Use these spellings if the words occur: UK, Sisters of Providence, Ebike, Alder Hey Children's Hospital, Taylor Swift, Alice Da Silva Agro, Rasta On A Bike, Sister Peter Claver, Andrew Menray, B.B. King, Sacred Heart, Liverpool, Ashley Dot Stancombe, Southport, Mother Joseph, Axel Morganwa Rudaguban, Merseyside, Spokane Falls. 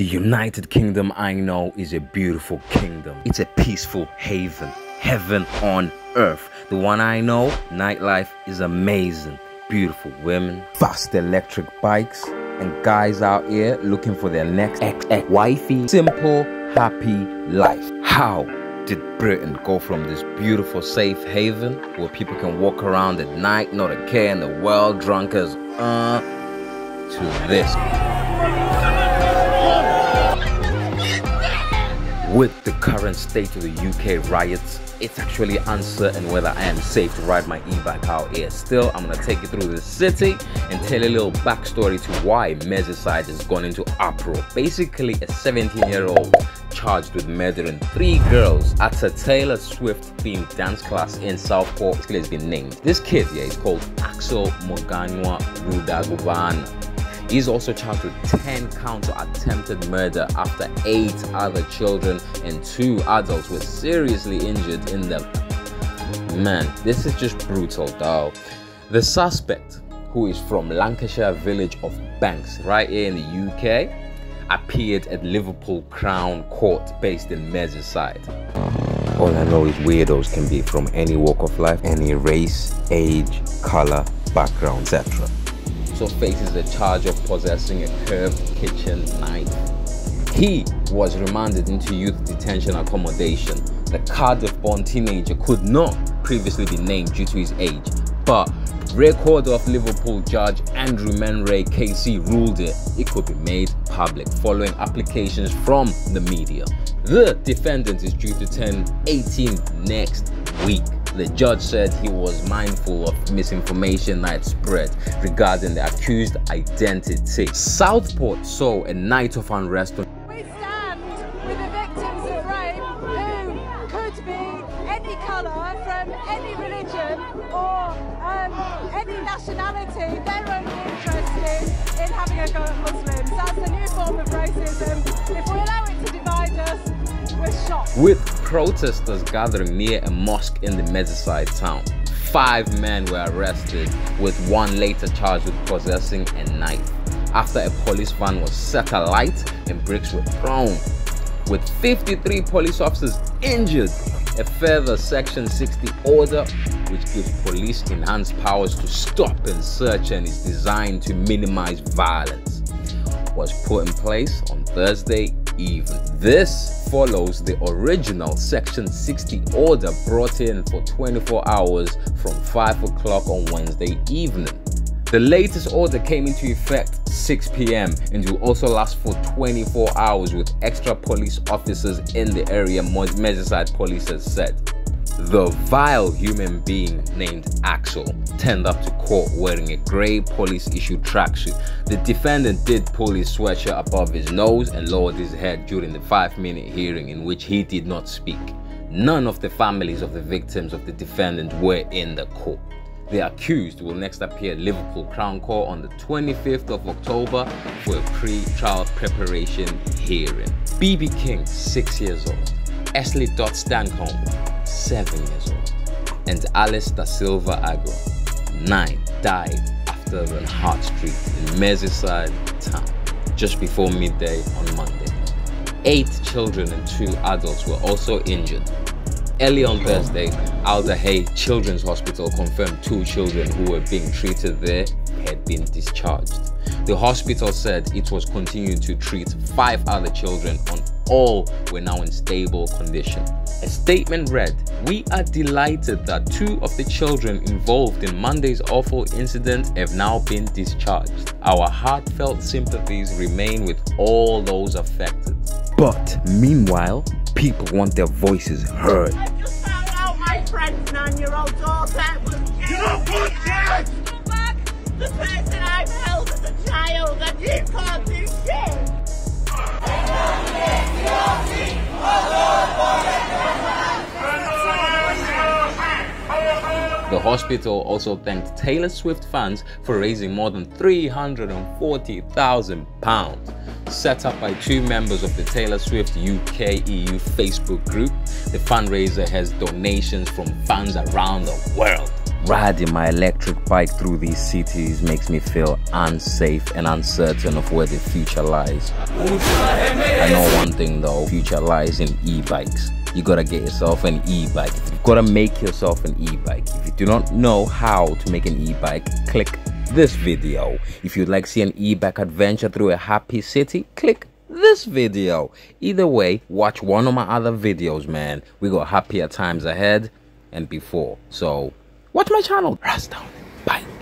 The United Kingdom, I know, is a beautiful kingdom. It's a peaceful haven, heaven on earth. The one I know, nightlife is amazing. Beautiful women, fast electric bikes, and guys out here looking for their next ex-wifey. Simple, happy life. How did Britain go from this beautiful safe haven where people can walk around at night, not a care in the world, drunk as to this? With the current state of the UK riots, it's actually uncertain whether I am safe to ride my e-bike out here. Still, I'm gonna take you through the city and tell you a little backstory to why Merseyside has gone into uproar. Basically, a 17-year-old charged with murdering 3 girls at a Taylor Swift-themed dance class in Southport. This kid has been named. This kid, yeah, he's called Axel Morganwa Rudaguban. He's also charged with 10 counts of attempted murder after 8 other children and 2 adults were seriously injured in them. Man, this is just brutal, though. The suspect, who is from Lancashire village of Banks, right here in the UK, appeared at Liverpool Crown Court based in Merseyside. All I know is weirdos can be from any walk of life, any race, age, colour, background, etc. Faces a charge of possessing a curved kitchen knife. He was remanded into youth detention accommodation. The Cardiff-born teenager could not previously be named due to his age, but Record of Liverpool Judge Andrew Menray KC ruled it could be made public following applications from the media. The defendant is due to turn 18 next week. The judge said he was mindful of misinformation that spread regarding the accused's identity. Southport saw a night of unrest. We stand with the victims of rape who could be any colour, from any religion or any nationality. They're only interested in having a go at Muslims. That's a new form of racism. If we allow it to divide us, we're shocked. With protesters gathering near a mosque in the Merseyside town, 5 men were arrested, with 1 later charged with possessing a knife after a police van was set alight and bricks were thrown, with 53 police officers injured. A further Section 60 order, which gives police enhanced powers to stop and search and is designed to minimize violence, was put in place on Thursday evening. This follows the original Section 60 order brought in for 24 hours from 5 o'clock on Wednesday evening. The latest order came into effect 6 p.m. and will also last for 24 hours with extra police officers in the area, Merseyside Police has said. The vile human being named Axel turned up to court wearing a grey police-issued tracksuit. The defendant did pull his sweatshirt above his nose and lowered his head during the 5-minute hearing in which he did not speak. None of the families of the victims of the defendant were in the court. The accused will next appear at Liverpool Crown Court on the 25th of October for a pre-trial preparation hearing. B.B. King, 6 years old. Ashley Dot Stancombe, 7 years old, and Alice Da Silva Agro, 9, died after on Hart Street in Merseyside town just before midday on Monday. 8 children and 2 adults were also injured. Early on Thursday, Alder Hey Children's Hospital confirmed 2 children who were being treated there had been discharged. The hospital said it was continuing to treat 5 other children on all were now in stable condition. A statement read, "We are delighted that 2 of the children involved in Monday's awful incident have now been discharged. Our heartfelt sympathies remain with all those affected." But meanwhile, people want their voices heard. I just found out my friend's 9-year-old daughter was killed. You're back, the person I've held as a child, and you can't do shit. The hospital also thanked Taylor Swift fans for raising more than £340,000, set up by 2 members of the Taylor Swift UK EU Facebook group. The fundraiser has donations from fans around the world. Riding my electric bike through these cities makes me feel unsafe and uncertain of where the future lies. I know one thing though, future lies in e-bikes. You gotta get yourself an e-bike. You gotta make yourself an e-bike. If you do not know how to make an e-bike, click this video. If you'd like to see an e-bike adventure through a happy city, click this video. Either way, watch one of my other videos, man. We got happier times ahead and before. So watch my channel, Rasta On A Bike.